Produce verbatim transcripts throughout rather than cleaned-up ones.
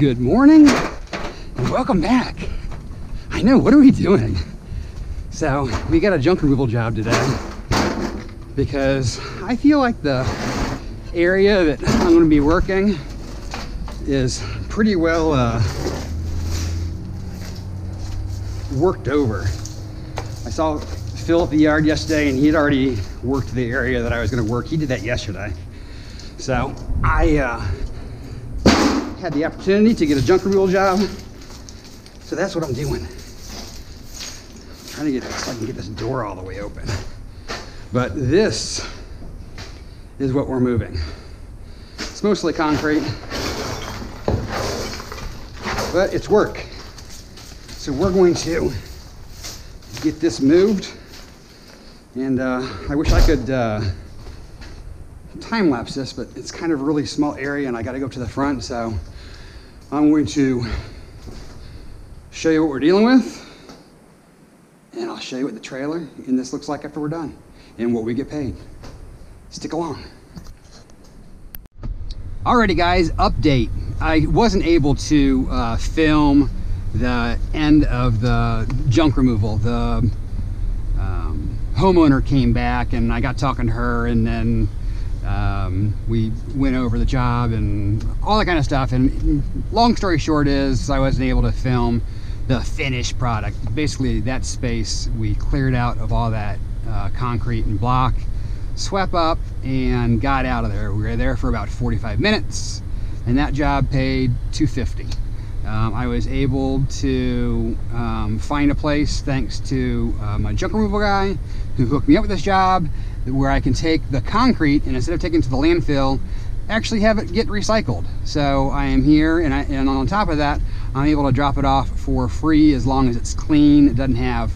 Good morning and welcome back. I know, what are we doing? So we got a junk removal job today because I feel like the area that I'm going to be working is pretty well uh, worked over. I saw Phil at the yard yesterday and he had already worked the area that I was going to work. He did that yesterday. So I uh, had the opportunity to get a junk removal job. So that's what I'm doing. I'm trying to get this, so I can get this door all the way open. But this is what we're moving. It's mostly concrete, but it's work. So we're going to get this moved. And uh, I wish I could uh, time lapse this, but it's kind of a really small area and I got to go up to the front. So I'm going to show you what we're dealing with, and I'll show you what the trailer and this looks like after we're done and what we get paid. Stick along. Alrighty guys, update. I wasn't able to uh, film the end of the junk removal. The um, homeowner came back and I got talking to her, and then um, we went over the job and all that kind of stuff. And long story short is I wasn't able to film the finished product. Basically that space we cleared out of all that uh, concrete and block, swept up and got out of there. We were there for about forty-five minutes and that job paid two hundred fifty dollars. Um, I was able to um, find a place thanks to uh, my junk removal guy who hooked me up with this job, where I can take the concrete and instead of taking it to the landfill, actually have it get recycled. So I am here, and, I, and on top of that, I'm able to drop it off for free as long as it's clean. It doesn't have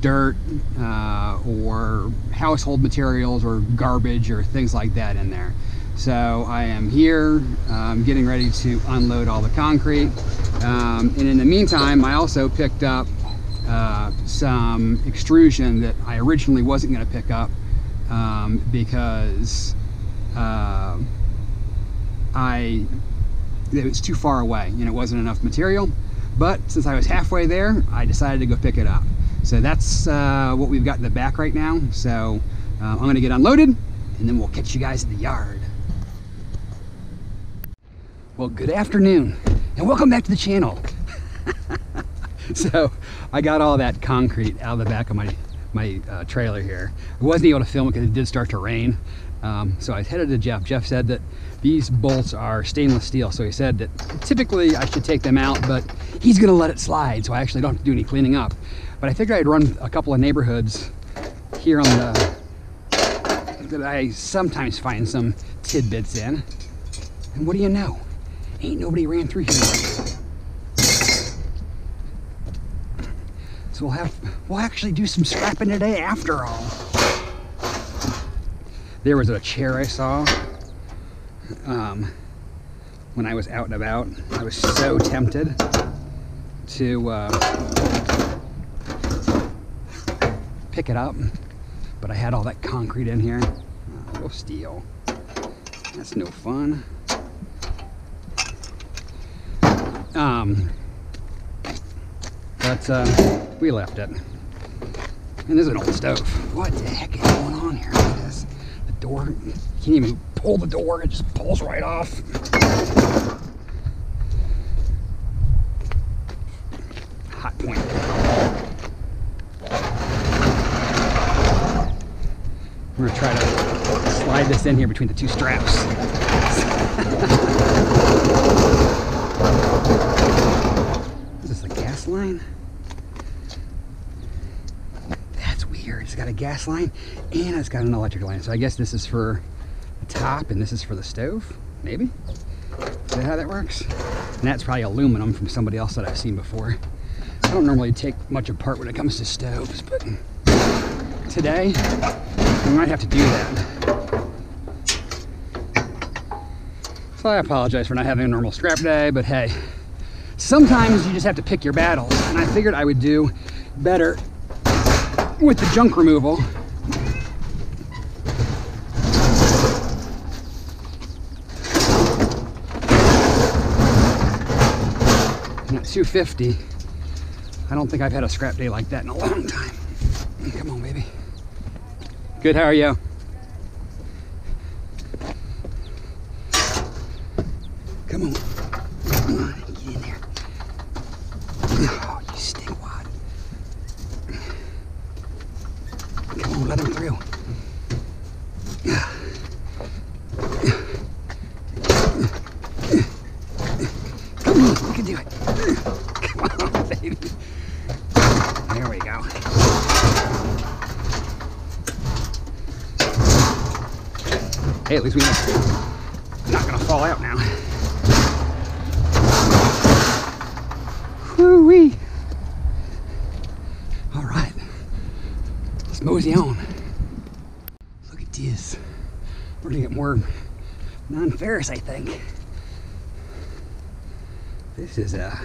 dirt uh, or household materials or garbage or things like that in there. So I am here, um, getting ready to unload all the concrete. Um, and in the meantime, I also picked up uh, some extrusion that I originally wasn't going to pick up um, because uh, I, it was too far away and it wasn't enough material. But since I was halfway there, I decided to go pick it up. So that's uh, what we've got in the back right now. So uh, I'm going to get unloaded and then we'll catch you guys at the yard. Well, good afternoon and welcome back to the channel. So I got all that concrete out of the back of my my uh, trailer here. I wasn't able to film it because it did start to rain. Um, so I was headed to Jeff. Jeff said that these bolts are stainless steel. So he said that typically I should take them out, but he's gonna let it slide. So I actually don't have to do any cleaning up. But I figured I'd run a couple of neighborhoods here on the, that I sometimes find some tidbits in. And what do you know? Ain't nobody ran through here. So we'll have, we'll actually do some scrapping today after all. There was a chair I saw um, when I was out and about. I was so tempted to uh, pick it up, but I had all that concrete in here. Oh, no steel. That's no fun. Um, but uh, we left it. And there's an old stove. What the heck is going on here? Look at this. The door, you can't even pull the door. It just pulls right off. Hot point. We're gonna try to slide this in here between the two straps. Is this a gas line? That's weird. It's got a gas line and it's got an electric line. So I guess this is for the top and this is for the stove, maybe? Is that how that works? And that's probably aluminum from somebody else that I've seen before. I don't normally take much apart when it comes to stoves, but today we might have to do that. So I apologize for not having a normal scrap day, but hey, sometimes you just have to pick your battles. And I figured I would do better with the junk removal. two fifty. I don't think I've had a scrap day like that in a long time. Come on, baby. Good, how are you? Come on. Come on, get in there. Oh, you stink wad. Come on, let him through. Come on, we can do it. Come on, baby. There we go. Hey, at least we know I'm not gonna fall out now. Woo-wee. All right, let's mosey on. Look at this. We're gonna get more non-ferrous, I think. This is a,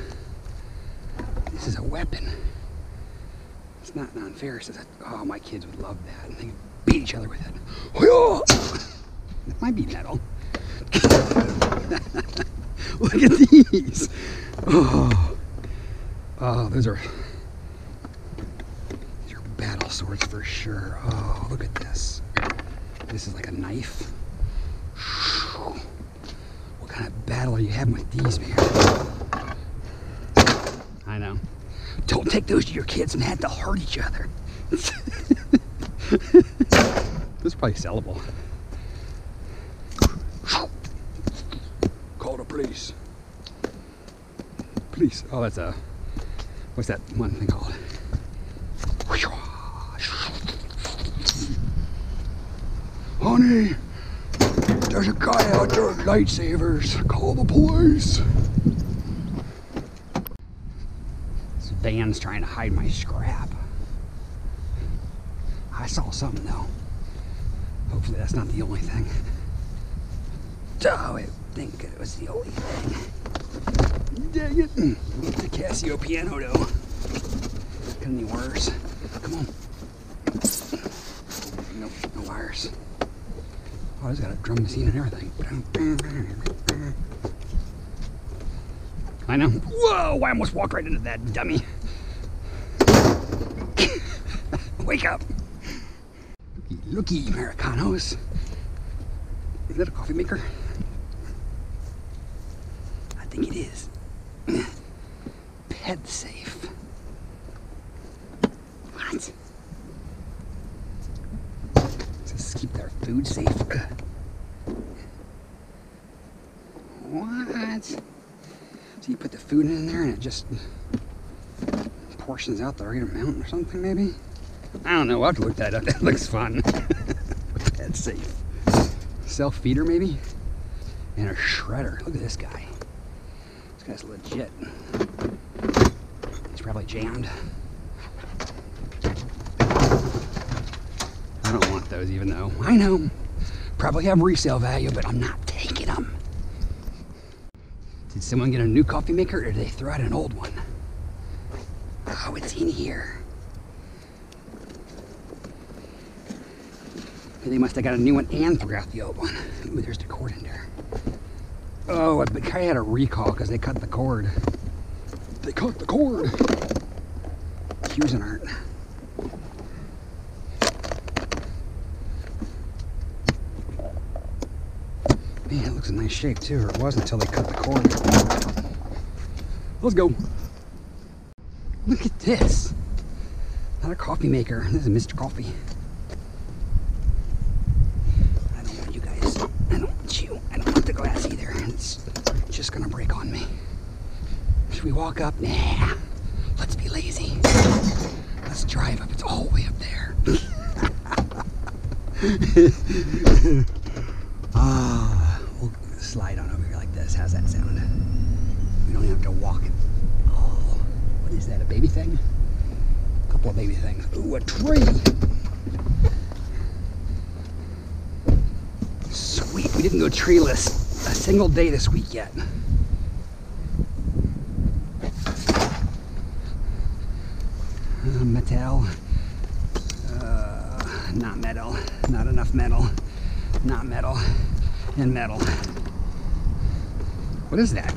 this is a weapon. It's not non-ferrous. Oh, my kids would love that. They beat each other with it. It might be metal. Look at these. Oh, oh, those are these are battle swords for sure. Oh, look at this. This is like a knife. What kind of battle are you having with these, man? I know. Don't take those to your kids, man. They'll hurt each other. This is probably sellable. Call the police. Police. Oh, that's a... What's that one thing called? Honey, there's a guy out there with lightsabers. Call the police. This van's trying to hide my scrap. I saw something, though. Hopefully that's not the only thing. Oh, I think it was the only thing. Dang it. The Casio piano, though. Couldn't be worse. Come on. Nope, no wires. Oh, it's got a drum machine and everything. I know. Whoa, I almost walked right into that dummy. Wake up. Looky, looky, Americanos. Is that a coffee maker? I think it is. Pet safe. What? Does this keep their food safe? What? So you put the food in there and it just portions out the right amount or something, maybe? I don't know. I'll have to look that up. That looks fun. Pet safe. Self-feeder, maybe? And a shredder. Look at this guy. This guy's legit. He's probably jammed. I don't want those, even though I know probably have resale value, but I'm not taking them. Did someone get a new coffee maker, or did they throw out an old one? Oh, it's in here. They must have got a new one and threw out the old one. Ooh, there's the cord in there. Oh, I think I had a recall because they cut the cord. They cut the cord. Here's an art. Man, it looks in nice shape too, or it wasn't until they cut the cord. Let's go. Look at this. Not a coffee maker. This is Mister Coffee. Just gonna break on me. Should we walk up? Nah. Let's be lazy. Let's drive up. It's all the way up there. Ah, we'll slide on over here like this. How's that sound? We don't even have to walk it. Oh, what is that? A baby thing? A couple of baby things. Ooh, a tree. Sweet. We didn't go treeless a single day this week yet. Uh, metal, uh, not metal, not enough metal, not metal, and metal. What is that?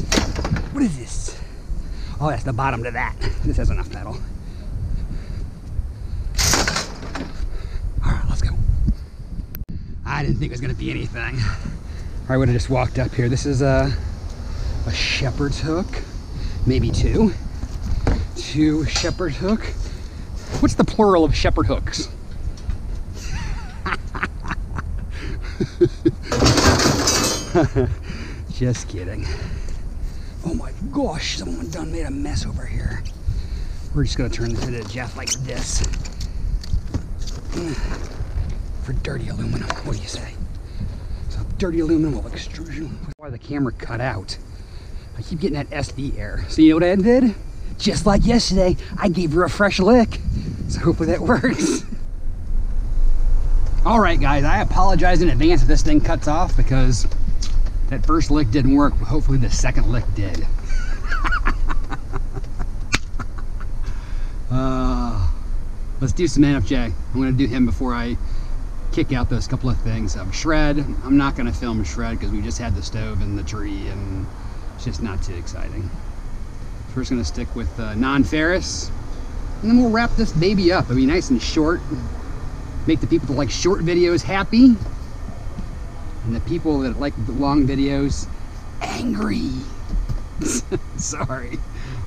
this? What is this? Oh, that's the bottom to that. This has enough pedal. All right, let's go. I didn't think it was gonna be anything. I would have just walked up here. This is a, a shepherd's hook, maybe two. Two shepherd hook. What's the plural of shepherd hooks? Just kidding. Oh my gosh, someone done made a mess over here. We're just gonna turn this into Jeff like this. For dirty aluminum, what do you say? So dirty aluminum will extrusion. Why the camera cut out? I keep getting that S D error. So you know what I did? Just like yesterday, I gave her a fresh lick. So hopefully that works. All right, guys, I apologize in advance if this thing cuts off because that first lick didn't work, but hopefully the second lick did. uh, let's do some N F J. I'm gonna do him before I kick out those couple of things. Um, shred, I'm not gonna film shred because we just had the stove and the tree and it's just not too exciting. So we're just gonna stick with uh, non-ferrous and then we'll wrap this baby up. It'll be nice and short. Make the people that like short videos happy, and the people that like the long videos angry. Sorry,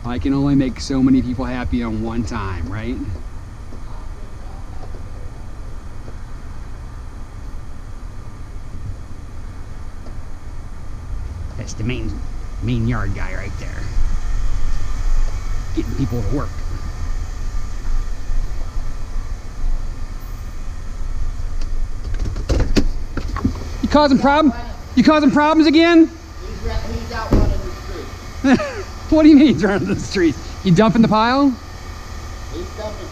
I can only make so many people happy on one time, right? That's the main, main yard guy right there, getting people to work. You causing problem? You causing problems again? He's, he's out running the streets. What do you mean he's running the streets? You dumping the pile? He's dumping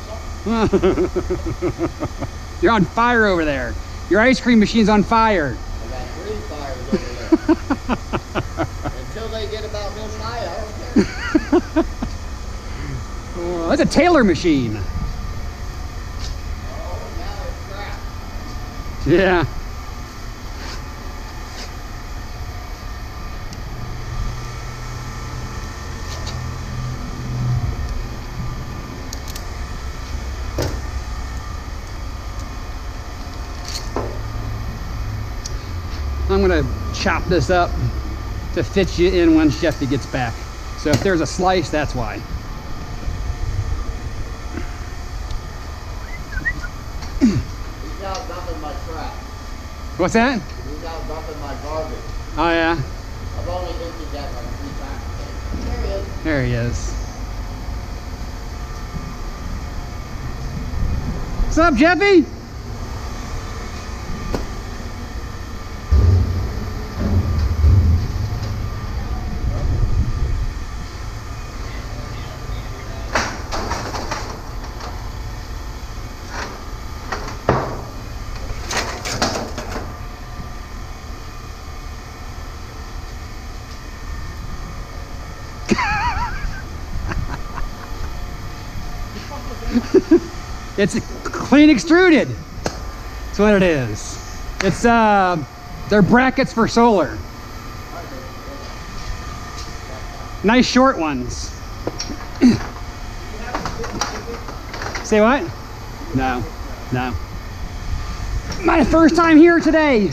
something. You're on fire over there. Your ice cream machine's on fire. I got three fires over there. Until they get about midnight, I don't care. Oh, that's a Taylor machine. Oh, now it's crap. Yeah. I'm gonna chop this up to fit you in when Shefty gets back. So if there's a slice, that's why. He's out dumping my crap. What's that? He's out dumping my garbage. Oh yeah? I've only emptied that like three times. There he is. There he is. What's up, Jeffy? It's a clean extruded. That's what it is. It's uh, they're brackets for solar. Nice short ones. Say what? No, no. My first time here today.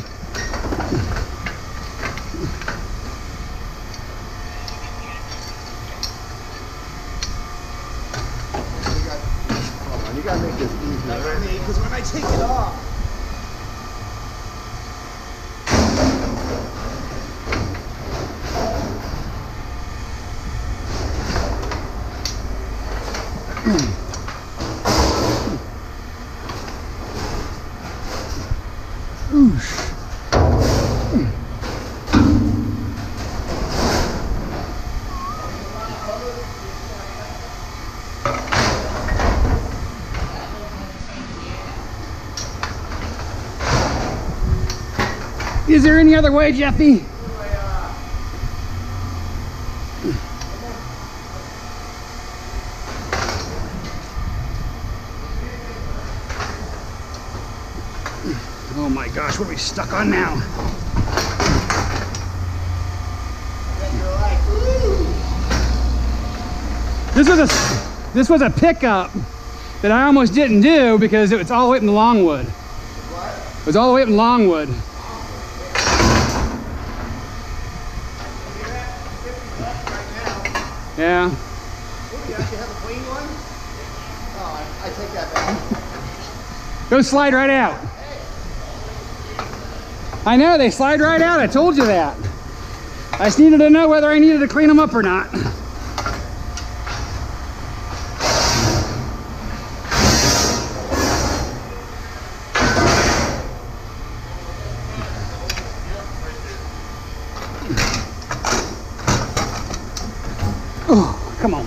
Is there any other way, Jeffy? Oh my gosh, what are we stuck on now? This was a this was a pickup that I almost didn't do because it was all the way up in Longwood. What? It was all the way up in Longwood. Yeah. Ooh, you actually have a clean one? Oh, I, I take that back. Go slide right out. Hey. I know, they slide right out. I told you that. I just needed to know whether I needed to clean them up or not. Oh, come on.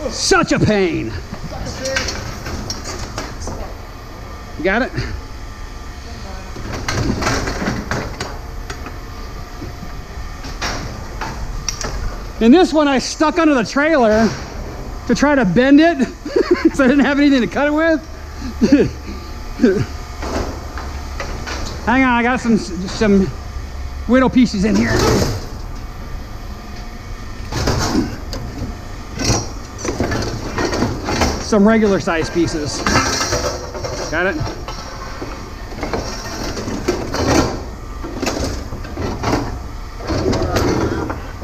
Oh. Such a pain. You got it? And this one I stuck under the trailer to try to bend it because I didn't have anything to cut it with. Hang on, I got some, some little pieces in here. Some regular size pieces. Got it?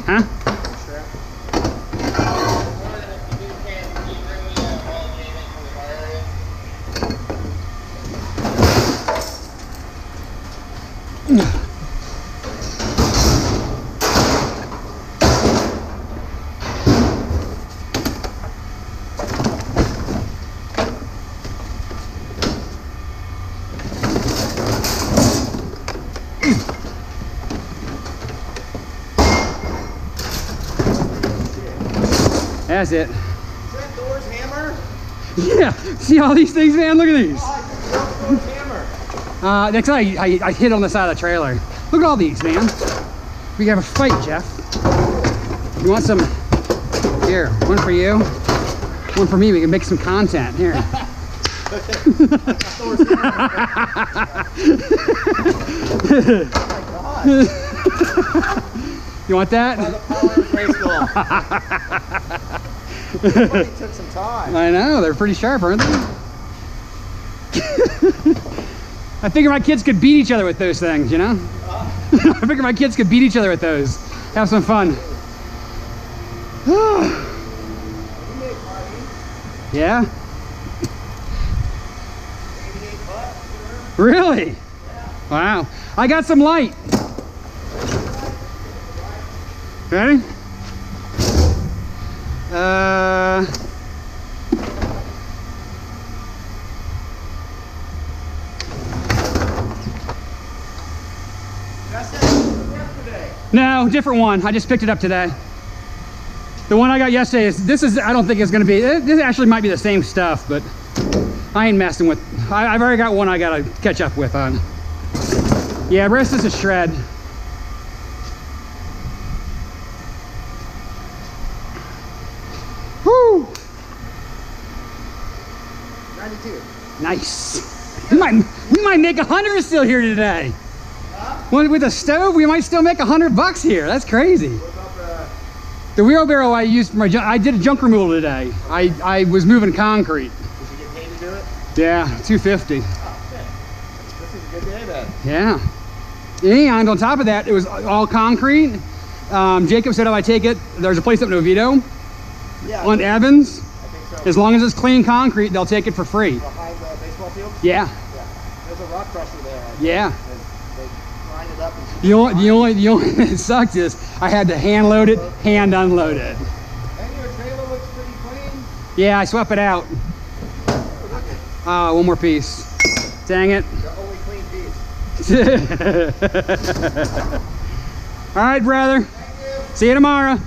Huh? That's it. Is that Thor's hammer? Yeah. See all these things, man? Look at these. Oh, uh, that's how I, I, I hit on the side of the trailer. Look at all these, man. We have a fight, Jeff. You want some? Here, one for you, one for me. We can make some content here. Thor's hammer. Oh my God. You want that? By the power of Grayskull. Well, they took some time. I know, they're pretty sharp, aren't they? I figure my kids could beat each other with those things, you know? Uh. I figure my kids could beat each other with those. Have some fun. Yeah? Really? Yeah. Wow. I got some light. Ready? Uh, That's yesterday. No, different one. I just picked it up today. The one I got yesterday is this is I don't think it's gonna be. This actually might be the same stuff, but I ain't messing with. I, I've already got one I gotta catch up with on. Yeah, rest is a shred. Nice. We might we might make a hundred still here today. Huh? With a stove, we might still make a hundred bucks here. That's crazy. What about the, the wheelbarrow I used for my junk? I did a junk removal today. Okay. I I was moving concrete. Did you get paid to do it? Yeah, two fifty. Oh, shit. This is a good day then. Yeah. And on top of that, it was all concrete. Um, Jacob said, "If I take it, there's a place up in Oviedo, yeah, on Evans. I think so. As long as it's clean concrete, they'll take it for free." Field? Yeah. Yeah. There's a rock crusher there. Yeah. They, they grind it up. And the only, the only, the only thing that sucks is I had to hand load it, hand unload it. And your trailer looks pretty clean. Yeah, I swept it out. Ah, oh, one more piece. Dang it. The only clean piece. All right, brother. Thank you. See you tomorrow.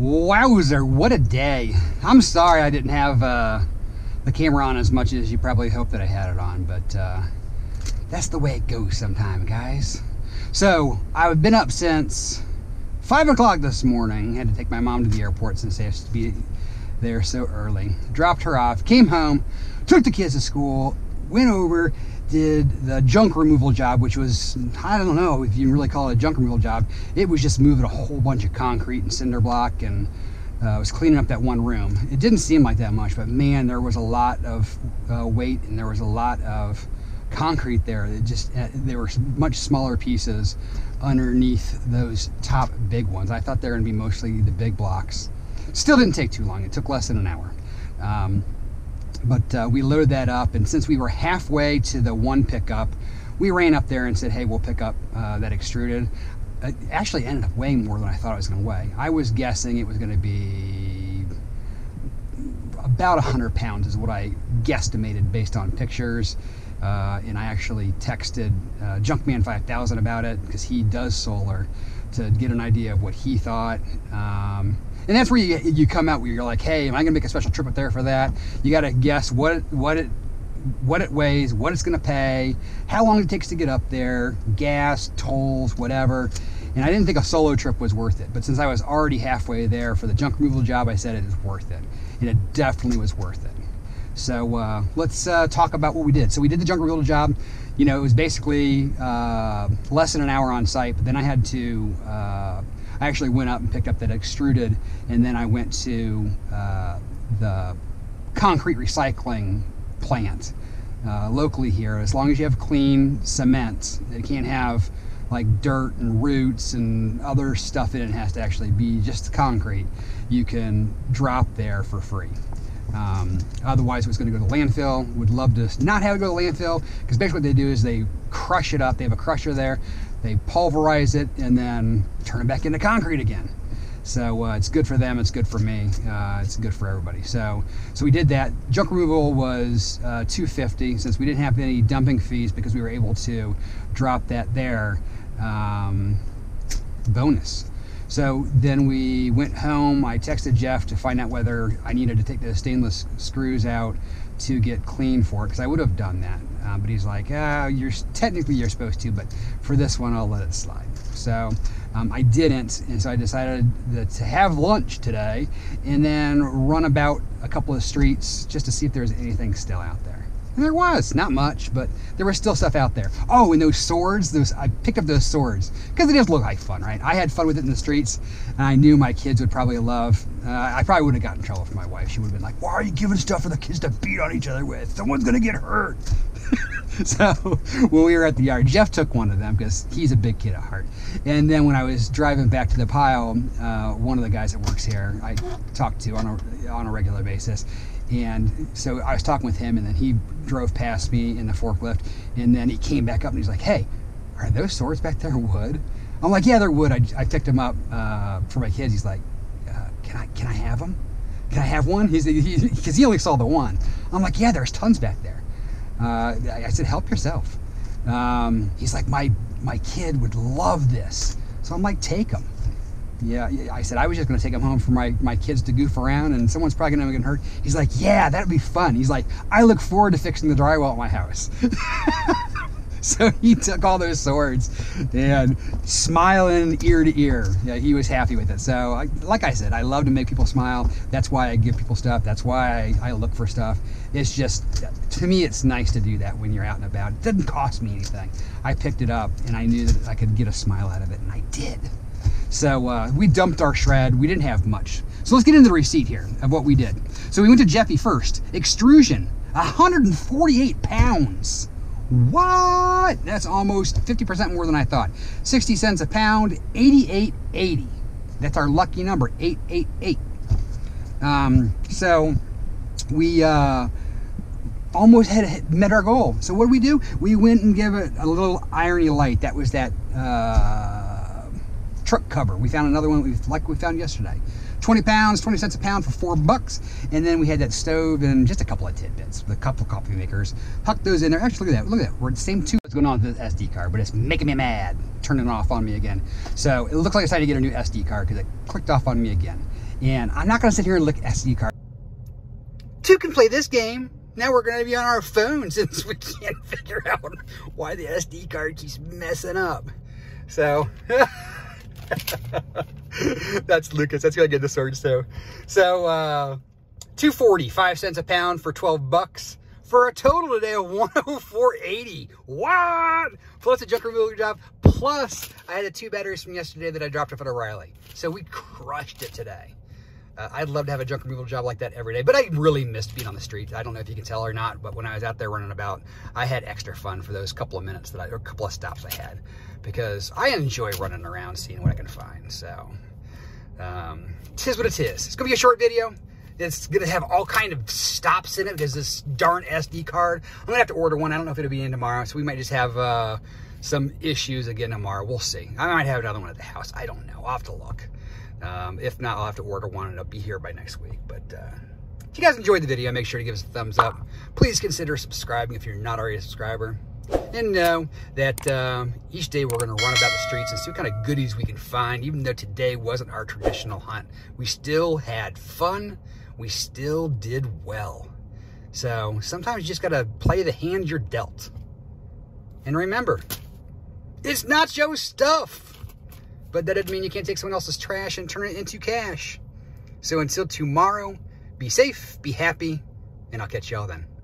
Wowzer, what a day. I'm sorry I didn't have uh, the camera on as much as you probably hoped that I had it on, but uh, that's the way it goes sometimes, guys. So, I've been up since five o'clock this morning. Had to take my mom to the airport since they have to be there so early. Dropped her off, came home, took the kids to school, went over, did the junk removal job, which was, I don't know if you can really call it a junk removal job. It was just moving a whole bunch of concrete and cinder block, and uh, I was cleaning up that one room. It didn't seem like that much, but man, there was a lot of uh, weight, and there was a lot of concrete there. It just, there were much smaller pieces underneath those top big ones. I thought they were going to be mostly the big blocks. Still didn't take too long. It took less than an hour. Um, but uh, we loaded that up, and since we were halfway to the one pickup, we ran up there and said, hey, we'll pick up uh, that extruded. It actually ended up weighing more than I thought it was going to weigh. I was guessing it was going to be about one hundred pounds is what I guesstimated based on pictures. Uh, and I actually texted uh, Junkman five thousand about it, because he does solar, to get an idea of what he thought. Um, and that's where you, you come out where you're like, hey, am I going to make a special trip up there for that? You got to guess what, what, it, what it weighs, what it's going to pay, how long it takes to get up there, gas, tolls, whatever. And I didn't think a solo trip was worth it, but since I was already halfway there for the junk removal job, I said it is worth it. And it definitely was worth it. So uh, let's uh, talk about what we did. So we did the junk removal job. You know, it was basically uh, less than an hour on site, but then I had to, uh, I actually went up and picked up that extruded, and then I went to uh, the concrete recycling plant uh, locally here. As long as you have clean cement, it can't have like dirt and roots and other stuff in it. It has to actually be just concrete. You can drop there for free. Um, otherwise it was going to go to landfill. Would love to not have it go to landfill, because basically what they do is they crush it up. They have a crusher there, they pulverize it, and then turn it back into concrete again. So uh, it's good for them, it's good for me, uh, it's good for everybody. So so we did that. Junk removal was uh, two hundred fifty dollars, since we didn't have any dumping fees because we were able to drop that there. Um, bonus. So then we went home. I texted Jeff to find out whether I needed to take the stainless screws out to get clean for it, because I would have done that. Uh, but he's like, oh, you're, technically you're supposed to, but for this one, I'll let it slide. So um, I didn't, and so I decided that to have lunch today and then run about a couple of streets just to see if there's anything still out there. And there was, not much, but there was still stuff out there. Oh, and those swords, those, I picked up those swords, because it does look like fun, right? I had fun with it in the streets, and I knew my kids would probably love, uh, I probably would have gotten in trouble from my wife. She would have been like, why are you giving stuff for the kids to beat on each other with? Someone's gonna get hurt. So when we were at the yard, Jeff took one of them, because he's a big kid at heart. And then when I was driving back to the pile, uh, one of the guys that works here, I talk to on a, on a regular basis. And so I was talking with him, and then he drove past me in the forklift, and then he came back up and he's like, hey, are those swords back there wood? I'm like, yeah, they're wood. I, I picked them up uh, for my kids. He's like, uh, can I can I have them? Can I have one? He's because he, he only saw the one. I'm like, yeah, there's tons back there. Uh, I said, help yourself. Um, he's like, my my kid would love this. So I'm like, take them. Yeah, I said, I was just going to take them home for my, my kids to goof around, and someone's probably going to get hurt. He's like, yeah, that'd be fun. He's like, I look forward to fixing the drywall at my house. So he took all those swords and smiling ear to ear. Yeah, he was happy with it. So I, like I said, I love to make people smile. That's why I give people stuff. That's why I, I look for stuff. It's just, to me, it's nice to do that when you're out and about. It doesn't cost me anything. I picked it up and I knew that I could get a smile out of it, and I did. So uh, we dumped our shred. We didn't have much. So let's get into the receipt here of what we did. So we went to Jeffy first. Extrusion, one hundred forty-eight pounds. What? That's almost fifty percent more than I thought. sixty cents a pound, eighty-eight eighty. That's our lucky number, eight eight eight. Um, so we uh, almost had met our goal. So what did we do? We went and gave it a little irony light. That was that... Uh, truck cover. We found another one we, like we found yesterday. twenty pounds, twenty cents a pound for four bucks. And then we had that stove and just a couple of tidbits, a couple of coffee makers. Huck those in there. Actually, look at that. Look at that. We're the same two. What's going on with the S D card, but it's making me mad. Turning it off on me again. So it looks like I decided to get a new S D card because it clicked off on me again. And I'm not going to sit here and lick S D card. Two can play this game. Now we're going to be on our phone since we can't figure out why the S D card keeps messing up. So... That's Lucas. That's gonna get the sword. So, so uh, two forty, five cents a pound for twelve bucks. for a total today of one oh four eighty. What? Plus a junk removal job. Plus I had the two batteries from yesterday that I dropped off at O'Reilly. So we crushed it today. Uh, I'd love to have a junk removal job like that every day, but I really missed being on the street. I don't know if you can tell or not, but when I was out there running about, I had extra fun for those couple of minutes that I, or a couple of stops I had, because I enjoy running around, seeing what I can find. So, um, tis what it is. It's gonna be a short video. It's gonna have all kind of stops in it. There's this darn S D card. I'm gonna have to order one. I don't know if it'll be in tomorrow, so we might just have uh, some issues again tomorrow. We'll see. I might have another one at the house. I don't know. I'll have to look. Um, if not, I'll have to order one and it'll be here by next week. But uh, if you guys enjoyed the video, make sure to give us a thumbs up. Please consider subscribing if you're not already a subscriber. And know that um, each day we're going to run about the streets and see what kind of goodies we can find. Even though today wasn't our traditional hunt, we still had fun. We still did well. So sometimes you just got to play the hand you're dealt. And remember, it's not your stuff. But that doesn't mean you can't take someone else's trash and turn it into cash. So until tomorrow, be safe, be happy, and I'll catch y'all then.